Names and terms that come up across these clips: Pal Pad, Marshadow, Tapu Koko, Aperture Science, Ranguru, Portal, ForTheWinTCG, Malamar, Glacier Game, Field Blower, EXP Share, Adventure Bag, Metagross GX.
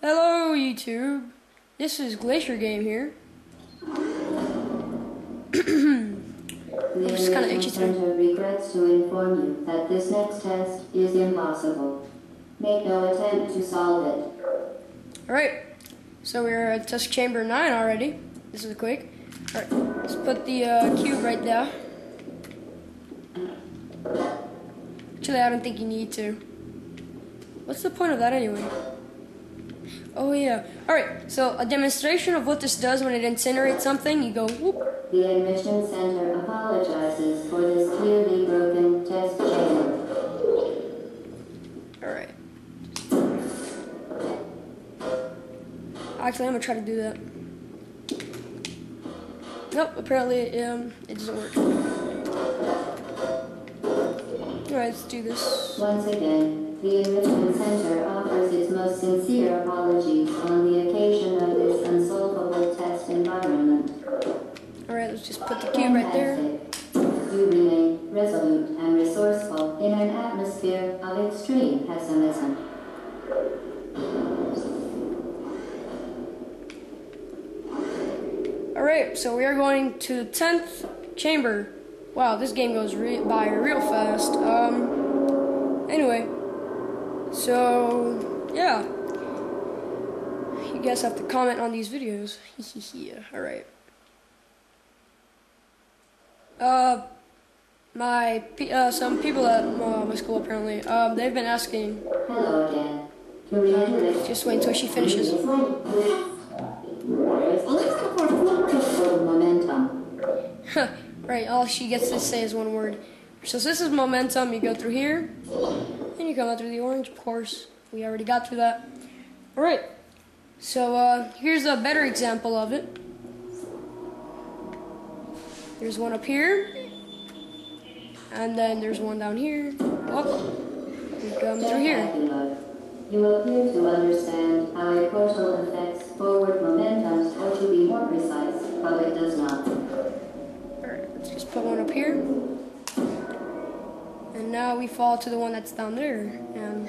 Hello YouTube, this is Glacier Game here. I'm just kind of itchy today. The Center regrets to inform you that this next test is impossible. Make no attempt to solve it. Alright, so we're at test chamber 9 already. This is quick. Alright, let's put the cube right there. Actually, I don't think you need to. What's the point of that anyway? Oh yeah. Alright, so a demonstration of what this does when it incinerates something, you go whoop. The admission center apologizes for this clearly broken test chamber. Alright. Actually, I'm gonna try to do that. Nope, apparently it doesn't work. Alright, let's do this. Once again, the Admission Center offers its most sincere apologies on the occasion of this unsolvable test environment. Alright, let's just put the cube right there. You remain resolute and resourceful in an atmosphere of extreme pessimism. Alright, so we are going to the 10th chamber. Wow, this game goes by real fast. Anyway. So, yeah, you guys have to comment on these videos. Yeah, alright. Some people at my school apparently, they've been asking. Hello again. Just wait until she finishes. Right, all she gets to say is one word. So this is momentum, you go through here. And you come out through the orange, of course. We already got through that. Alright, so here's a better example of it. There's one up here. And then there's one down here. Oh, we come through here. You appear to understand how a portal affects forward momentum, or to be more precise, how it does not. Alright, let's just put one up here. And now we fall to the one that's down there. And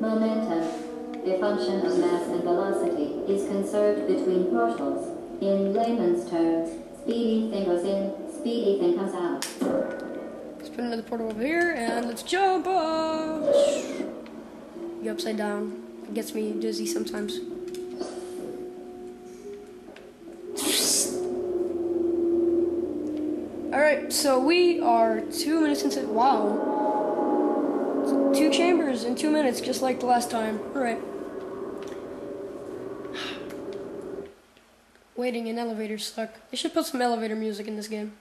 momentum, the function of mass and velocity, is conserved between portals. In layman's terms, speedy thing goes in, speedy thing comes out. Let's put another portal over here, and let's jump up. Go upside down. It gets me dizzy sometimes. Alright, so we are 2 minutes into, wow, 2 chambers in 2 minutes, just like the last time. Alright. Waiting in elevators suck. They should put some elevator music in this game.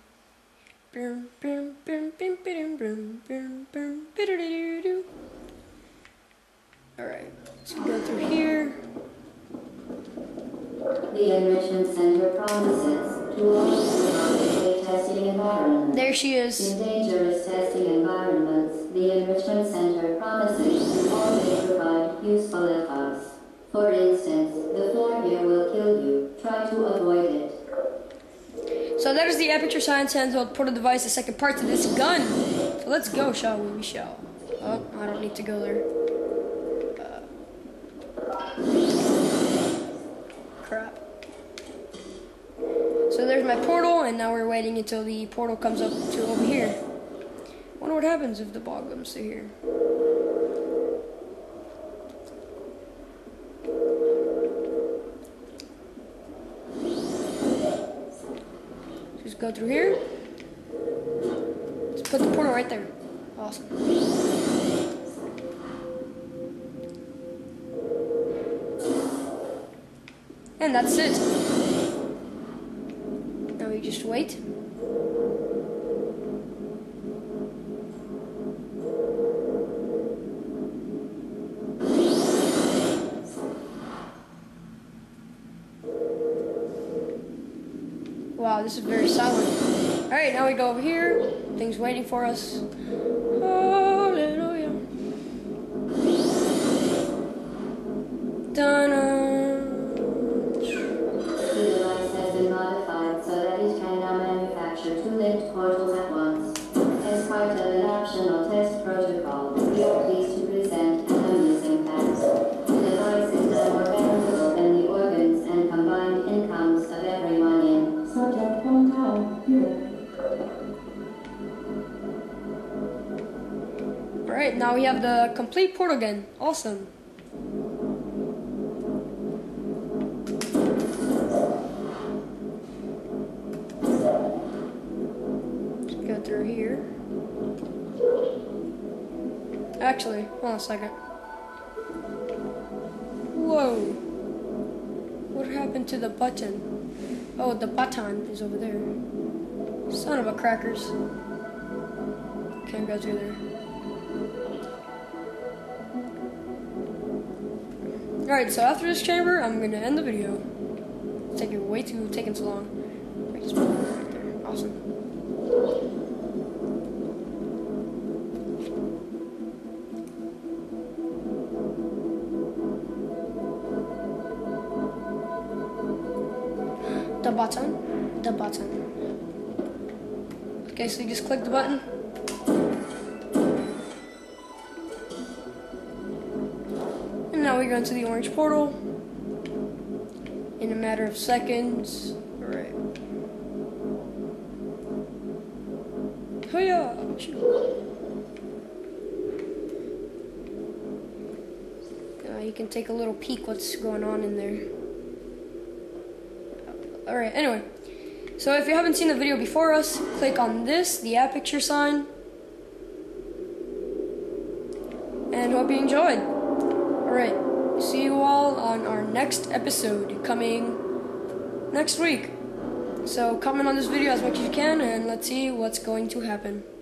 Alright, so we go through here. The admission center promises to launch a testing environment. There she is. In dangerous testing environments, the Enrichment Center promises to always provide useful advice. For instance, the floor here will kill you. Try to avoid it. So that is the Aperture Science handheld portal device, the second part to this gun. So let's go, shall we? We shall. Oh, I don't need to go there. Crap. So there's my portal, and now we're waiting until the portal comes up to over here. Wonder what happens if the ball comes to here. Just go through here. Just put the portal right there. Awesome. And that's it. Now we just wait. Wow, this is very silent. Alright, now we go over here. Things waiting for us. Hallelujah. Dun-dun. Portals at once. As part of an optional test protocol, we are pleased to present an amazing Alright, now we have the complete portal gun. Awesome. Go through here. Actually, hold on a second. Whoa. What happened to the button? Oh, the button is over there. Son of a crackers. Can't go through there. Alright, so after this chamber, I'm gonna end the video. It's taking way too so long. I just put it right there. Awesome. The button. The button. Okay, so you just click the button. Now we go into the orange portal in a matter of seconds. All right. Hiya! You can take a little peek what's going on in there. All right. Anyway, so if you haven't seen the video before us, click on this, the aperture sign, and hope you enjoyed. Alright, see you all on our next episode coming next week. So comment on this video as much as you can and let's see what's going to happen.